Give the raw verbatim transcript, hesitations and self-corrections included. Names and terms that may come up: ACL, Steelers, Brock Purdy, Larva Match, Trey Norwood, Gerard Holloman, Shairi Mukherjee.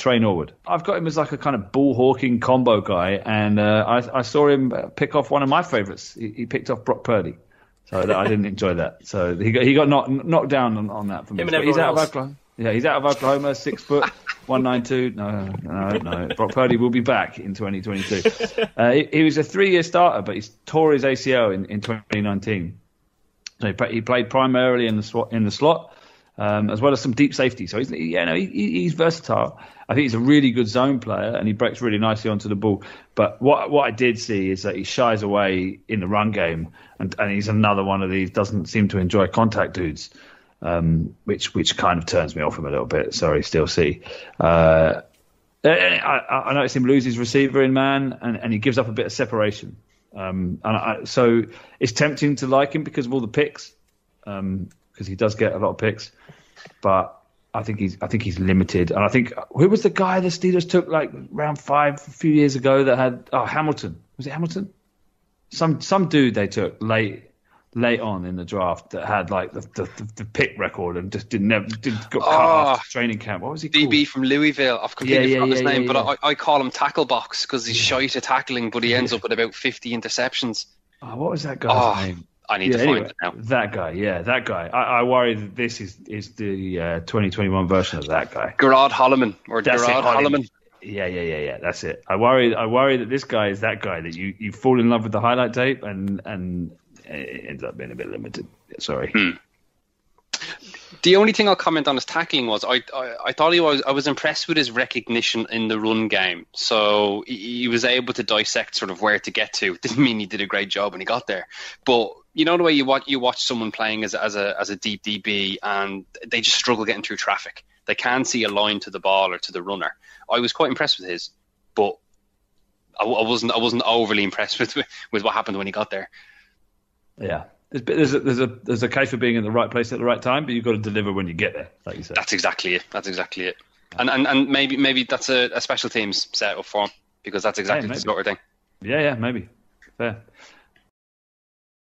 Trey Norwood. I've got him as like a kind of ball-hawking combo guy, and uh, I, I saw him pick off one of my favourites. He, he picked off Brock Purdy, so that, I didn't enjoy that. So he got, he got knocked, knocked down on, on that for me. Him and he's out else. of Oklahoma. Yeah, he's out of Oklahoma, six foot, one nine two. No, no, no. Brock Purdy will be back in twenty twenty-two. Uh, he, he was a three-year starter, but he tore his A C L in, in twenty nineteen. So he, he played primarily in the sw- in the slot. Um, as well as some deep safety. So he's, yeah, no, he, he's versatile. I think he's a really good zone player, and he breaks really nicely onto the ball. But what what I did see is that he shies away in the run game, and, and he's another one of these doesn't seem to enjoy contact dudes, um, which which kind of turns me off him a little bit. Sorry, still see. Uh, I, I noticed him lose his receiver in man, and, and he gives up a bit of separation. Um, and I, so it's tempting to like him because of all the picks. Um, because he does get a lot of picks, but I think he's I think he's limited. And I think who was the guy the Steelers took like round five a few years ago that had oh Hamilton was it Hamilton? Some some dude they took late late on in the draft that had like the the, the, the pick record and just didn't never didn't got cut oh, after training camp. What was he? D B called? From Louisville. I've completely yeah, forgotten yeah, his yeah, name, yeah, but yeah. I, I call him Tackle Box because he's shy to tackling, but he ends up with about fifty interceptions. Oh, what was that guy's oh. name? I need yeah, to find anyway, it now. That guy, yeah, that guy. I, I worry that this is, is the uh, twenty twenty-one version of that guy. Gerard Holloman or that's Gerard it, Holloman. Yeah, yeah, yeah, yeah. That's it. I worry I worry that this guy is that guy that you, you fall in love with the highlight tape and, and it ends up being a bit limited. Sorry. Hmm. The only thing I'll comment on his tackling was I I, I thought he was I was impressed with his recognition in the run game. So he, he was able to dissect sort of where to get to. It didn't mean he did a great job when he got there. But you know the way you watch you watch someone playing as as a as a deep D B and they just struggle getting through traffic. They can't see a line to the ball or to the runner. I was quite impressed with his, but I, I wasn't I wasn't overly impressed with with what happened when he got there. Yeah. There's a, there's a there's a case for being in the right place at the right time, but you've got to deliver when you get there, like you said. That's exactly it. That's exactly it. And and, and maybe maybe that's a, a special teams set up for him because that's exactly yeah, the sort of thing. Yeah, yeah, maybe. Fair.